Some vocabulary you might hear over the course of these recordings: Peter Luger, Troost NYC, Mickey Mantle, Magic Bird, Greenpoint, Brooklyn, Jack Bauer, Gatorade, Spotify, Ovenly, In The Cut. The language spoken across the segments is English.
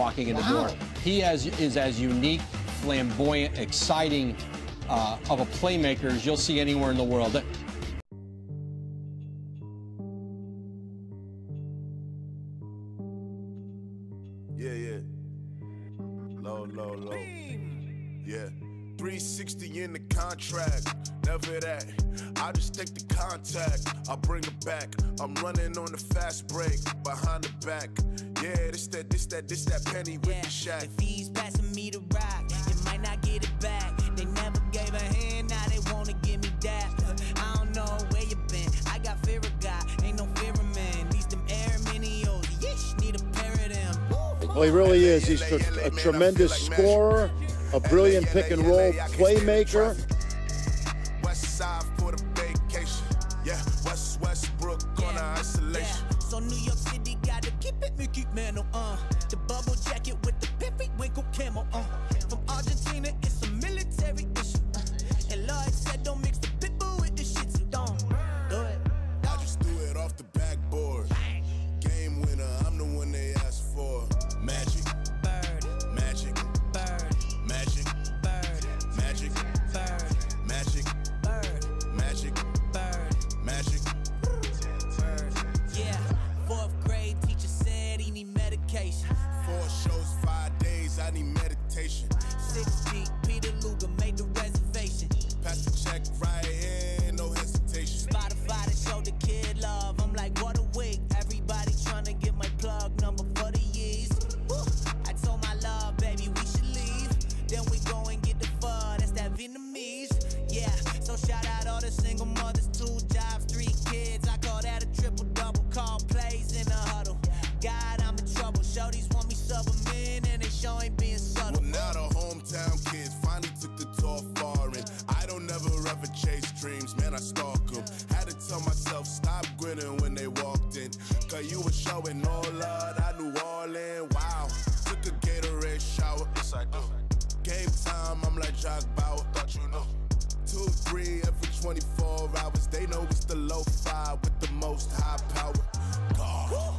walking in the door. He is as unique, flamboyant, exciting of a playmaker as you'll see anywhere in the world. Yeah, yeah. Low, low, low. Yeah. 360 in the contract. Never that. I just take the contact. I bring it back. I'm running on the fast break. Behind the back. Yeah, this that penny with the shack. If he's passing me the rock, you might not get it back. They never gave a hand, now they wanna give me that. I don't know where you been. I got fear of God. Ain't no fear of man. These them air minios. Yeesh, need a pair of them. Well, he really is. He's a tremendous scorer, a brilliant pick and roll playmaker. West side for the vacation. Yeah, Westbrook on the isolation. So New York City gotta keep it Mickey Mantle on. The bubble jacket with the perfect wrinkle camo on. From Argentina, it's a military issue. And Lloyd said don't mix the pitbull with the shit, so don't do it. I just threw it off the backboard. Game winner, I'm the one they asked for. Magic, bird, magic, bird, magic, bird, magic, bird, magic, bird, magic, bird, magic, bird. Yeah, 4th grade teacher said he need medication. 4 shows, 5 days, I need meditation. 6 feet, Peter Luger made the reservation. Pass the check right in, no hesitation. Spotify to show the kid love, I'm like, what a week. Everybody trying to get my plug number for the years. I told my love, baby, we should leave. Then we go and get the pho, that's that Vietnamese. Yeah, so shout out all the single mothers, 2 jobs, 3 kids. I call that a triple-double, call plays in the huddle. God, I'm in trouble, shorties want me suburban, and they sure ain't being subtle. Well, now the hometown kids finally took the tall far, and I don't never ever chase dreams, man, I stalk them. Had to tell myself, stop grinning when they walked in, cause you were showing all love, I knew all in, wow. Took a Gatorade shower, yes I do. Game time, I'm like Jack Bauer, thought you know. 2, 3 every 24 hours, they know it's the low five with the most high power. God.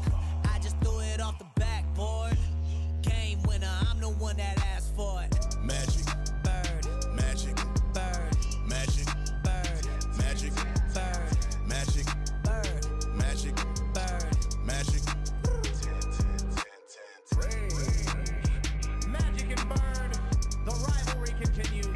I just threw it off the backboard. Game winner, I'm the one that asked for it. Magic, bird, magic, bird, magic, bird, magic, bird, magic, bird, magic, bird, magic. Magic and bird, the rivalry continues.